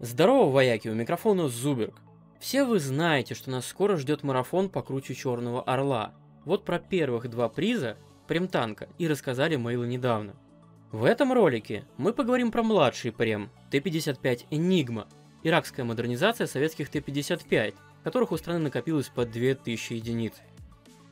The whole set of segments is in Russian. Здорово, вояки, у микрофона Зуберг. Все вы знаете, что нас скоро ждет марафон по круче Черного Орла. Вот про первых два приза, прем-танка, и рассказали Мэйлу недавно. В этом ролике мы поговорим про младший прем, Т-55 Энигма, иракская модернизация советских Т-55, которых у страны накопилось по 2000 единиц.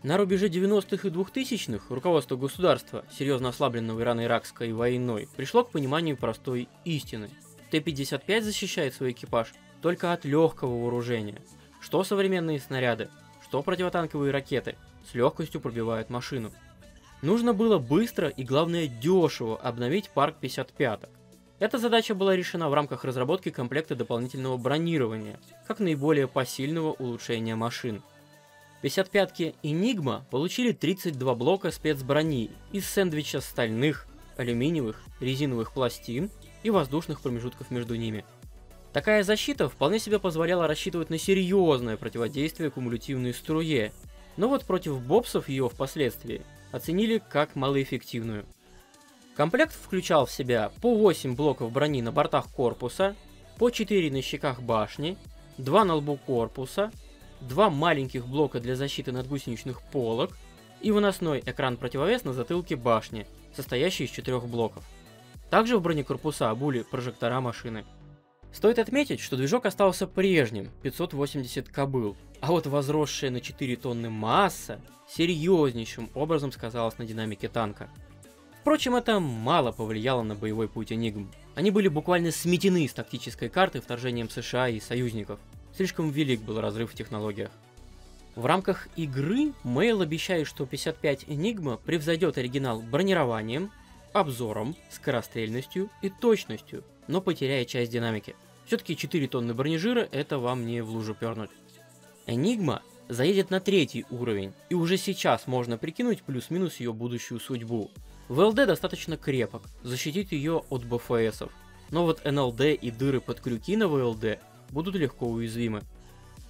На рубеже 90-х и 2000-х руководство государства, серьезно ослабленного Ирано-Иракской войной, пришло к пониманию простой истины. Т-55 защищает свой экипаж только от легкого вооружения. Что современные снаряды, что противотанковые ракеты с легкостью пробивают машину. Нужно было быстро и, главное, дешево обновить парк 55-ок. Эта задача была решена в рамках разработки комплекта дополнительного бронирования, как наиболее посильного улучшения машин. 55-ки «Энигма» получили 32 блока спецброни из сэндвича стальных, алюминиевых, резиновых пластин и воздушных промежутков между ними. Такая защита вполне себе позволяла рассчитывать на серьезное противодействие кумулятивной струе, но вот против бобсов ее впоследствии оценили как малоэффективную. Комплект включал в себя по 8 блоков брони на бортах корпуса, по 4 на щеках башни, 2 на лбу корпуса, 2 маленьких блока для защиты надгусеничных полок и выносной экран-противовес на затылке башни, состоящий из 4 блоков. Также в бронекорпуса обули прожектора машины. Стоит отметить, что движок остался прежним, 580 кобыл, а вот возросшая на 4 тонны масса серьезнейшим образом сказалась на динамике танка. Впрочем, это мало повлияло на боевой путь «Энигм». Они были буквально сметены с тактической карты вторжением США и союзников. Слишком велик был разрыв в технологиях. В рамках игры Мэйл обещает, что 55 «Энигма» превзойдет оригинал бронированием, обзором, скорострельностью и точностью, но потеряя часть динамики. Все-таки 4 тонны бронежира — это вам не в лужу пернуть. «Энигма» заедет на 3-й уровень, и уже сейчас можно прикинуть плюс-минус ее будущую судьбу. ВЛД достаточно крепок, защитит ее от БФСов, но вот НЛД и дыры под крюки на ВЛД будут легко уязвимы.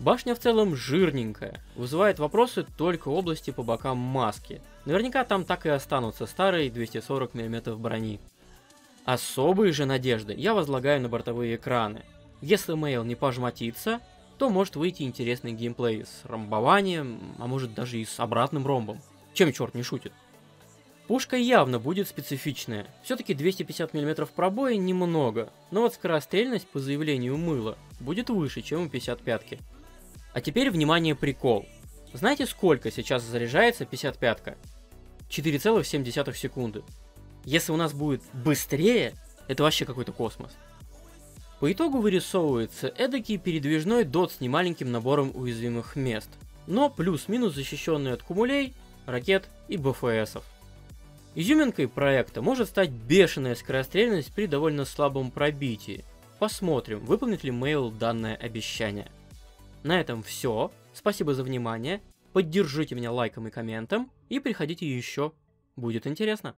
Башня в целом жирненькая, вызывает вопросы только области по бокам маски. Наверняка там так и останутся старые 240 мм брони. Особые же надежды я возлагаю на бортовые экраны. Если Мэйл не пожмотится, то может выйти интересный геймплей с ромбованием, а может даже и с обратным ромбом. Чем черт не шутит. Пушка явно будет специфичная, все-таки 250 мм пробоя немного, но вот скорострельность, по заявлению Мэйла, будет выше, чем у 55-ки. А теперь, внимание, прикол. Знаете, сколько сейчас заряжается 55-ка? 4,7 секунды. Если у нас будет быстрее, это вообще какой-то космос. По итогу вырисовывается эдакий передвижной дот с немаленьким набором уязвимых мест, но плюс-минус защищенный от кумулей, ракет и БФСов. Изюминкой проекта может стать бешеная скорострельность при довольно слабом пробитии. Посмотрим, выполнит ли Мэйл данное обещание. На этом все. Спасибо за внимание. Поддержите меня лайком и комментом. И приходите еще. Будет интересно.